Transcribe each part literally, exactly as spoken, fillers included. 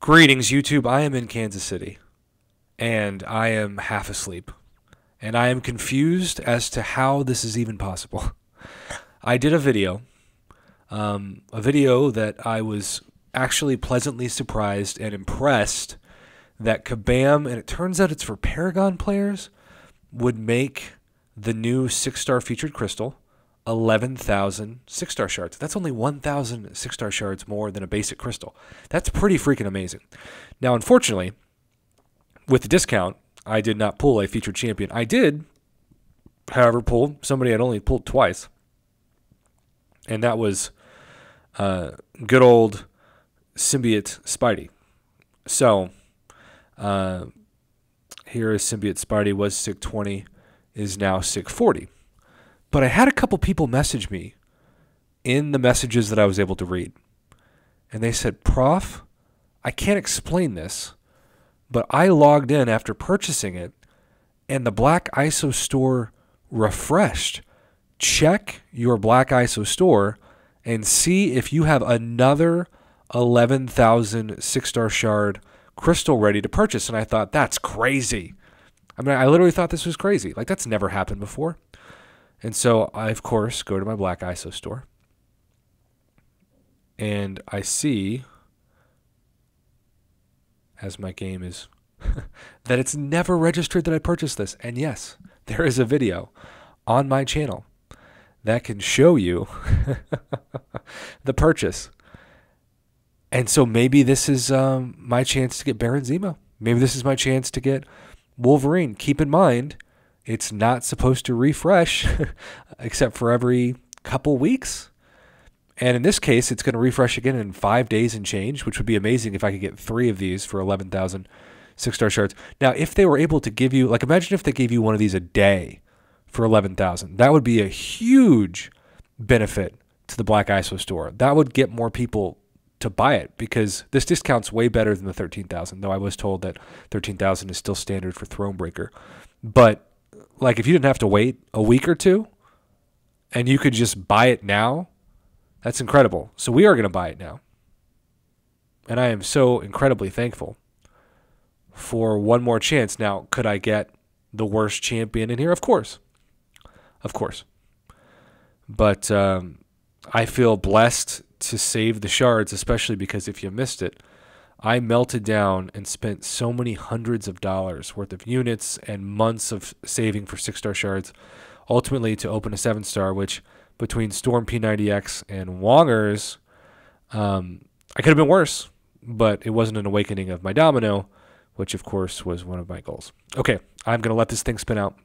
Greetings, YouTube. I am in Kansas City, and I am half asleep, and I am confused as to how this is even possible. I did a video, um, a video that I was actually pleasantly surprised and impressed that Kabam, and it turns out it's for Paragon players, would make the new six-star featured crystal eleven thousand six-star shards. That's only one thousand six-star shards more than a basic crystal. That's pretty freaking amazing. Now, unfortunately, with the discount, I did not pull a featured champion. I did, however, pull somebody I'd only pulled twice, and that was uh, good old Symbiote Spidey. So, uh, here is Symbiote Spidey, was sick twenty, is now sick forty. But I had a couple people message me in the messages that I was able to read. And they said, "Prof, I can't explain this, but I logged in after purchasing it and the Black I S O store refreshed. Check your Black I S O store and see if you have another eleven thousand six-star shard crystal ready to purchase." And I thought, that's crazy. I mean, I literally thought this was crazy. Like, that's never happened before. And so I, of course, go to my Black I S O store, and I see, as my game is, that it's never registered that I purchased this. And yes, there is a video on my channel that can show you the purchase. And so maybe this is um, my chance to get Baron Zemo. Maybe this is my chance to get Wolverine. Keep in mind, it's not supposed to refresh except for every couple weeks. And in this case, it's going to refresh again in five days and change, which would be amazing if I could get three of these for eleven thousand six-star shards. Now, if they were able to give you, like, imagine if they gave you one of these a day for eleven thousand. That would be a huge benefit to the Black I S O store. That would get more people to buy it, because this discount's way better than the thirteen thousand, though I was told that thirteen thousand is still standard for Thronebreaker. But like, if you didn't have to wait a week or two and you could just buy it now, that's incredible. So we are going to buy it now. And I am so incredibly thankful for one more chance. Now, could I get the worst champion in here? Of course. Of course. But um, I feel blessed to save the shards, especially because if you missed it, I melted down and spent so many hundreds of dollars worth of units and months of saving for six-star shards, ultimately to open a seven-star, which between Storm P ninety X and Wongers, um, I could have been worse, but it wasn't an awakening of my Domino, which of course was one of my goals. Okay, I'm going to let this thing spin out.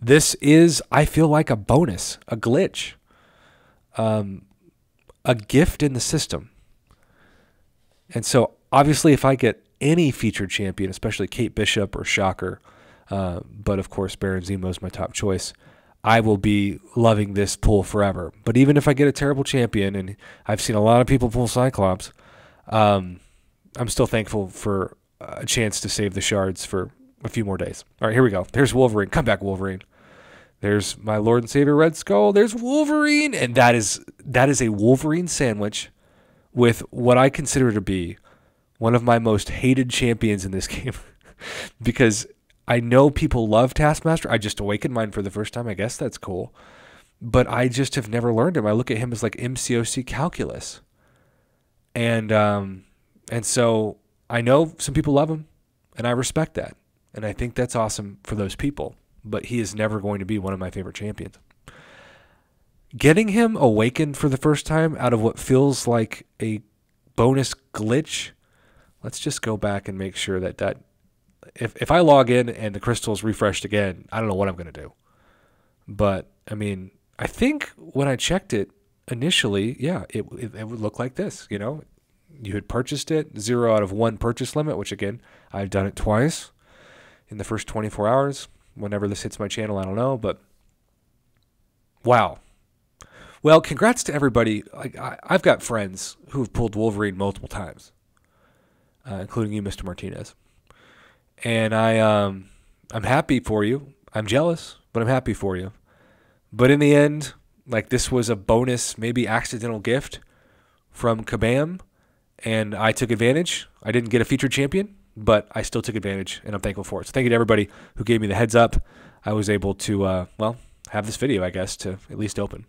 This is, I feel like, a bonus, a glitch, um, a gift in the system. And so, obviously, if I get any featured champion, especially Kate Bishop or Shocker, uh, but of course Baron Zemo is my top choice, I will be loving this pull forever. But even if I get a terrible champion, and I've seen a lot of people pull Cyclops, um, I'm still thankful for a chance to save the shards for a few more days. All right, here we go. There's Wolverine. Come back, Wolverine. There's my Lord and Savior Red Skull. There's Wolverine. And that is that is a Wolverine sandwich with what I consider to be one of my most hated champions in this game. Because I know people love Taskmaster. I just awakened mine for the first time. I guess that's cool. But I just have never learned him. I look at him as like M C O C calculus. And, um, and so I know some people love him, and I respect that. And I think that's awesome for those people. But he is never going to be one of my favorite champions. Getting him awakened for the first time out of what feels like a bonus glitch. Let's just go back and make sure that that if, if I log in and the crystal's refreshed again, I don't know what I'm going to do. But, I mean, I think when I checked it initially, yeah, it, it, it would look like this, you know. You had purchased it, zero out of one purchase limit, which, again, I've done it twice in the first twenty-four hours. Whenever this hits my channel, I don't know, but wow. Well, congrats to everybody. I, I've got friends who have pulled Wolverine multiple times, uh, including you, Mister Martinez. And I, um, I'm happy for you. I'm jealous, but I'm happy for you. But in the end, like, this was a bonus, maybe accidental gift from Kabam, and I took advantage. I didn't get a featured champion, but I still took advantage, and I'm thankful for it. So thank you to everybody who gave me the heads up. I was able to, uh, well, have this video, I guess, to at least open.